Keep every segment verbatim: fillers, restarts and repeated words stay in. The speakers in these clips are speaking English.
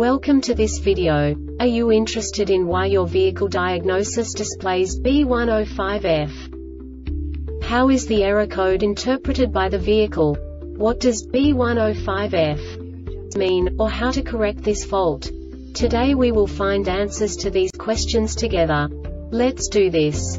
Welcome to this video. Are you interested in why your vehicle diagnosis displays B one oh five F? How is the error code interpreted by the vehicle? What does B one oh five F mean, or how to correct this fault? Today we will find answers to these questions together. Let's do this.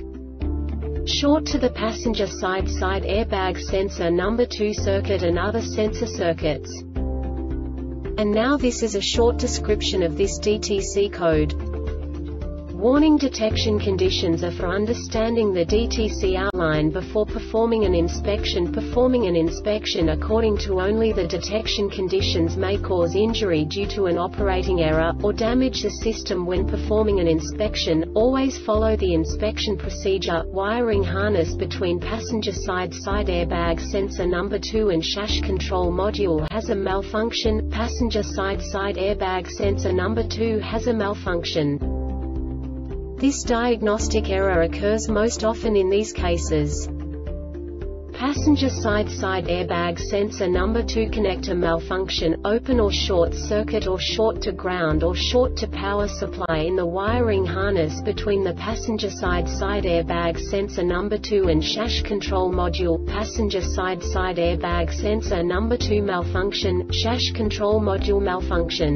short to the passenger side side airbag sensor number two circuit and other sensor circuits. And now this is a short description of this D T C code. Warning: detection conditions are for understanding the D T C outline before performing an inspection. Performing an inspection according to only the detection conditions may cause injury due to an operating error, or damage the system. When performing an inspection, always follow the inspection procedure. Wiring harness between passenger side side airbag sensor number two and S A S control module has a malfunction. Passenger side side airbag sensor number two has a malfunction. This diagnostic error occurs most often in these cases. Passenger side side airbag sensor number two connector malfunction, open or short circuit or short to ground or short to power supply. In the wiring harness between the passenger side side airbag sensor number two and S A S control module, passenger side side airbag sensor number two malfunction, S A S control module malfunction.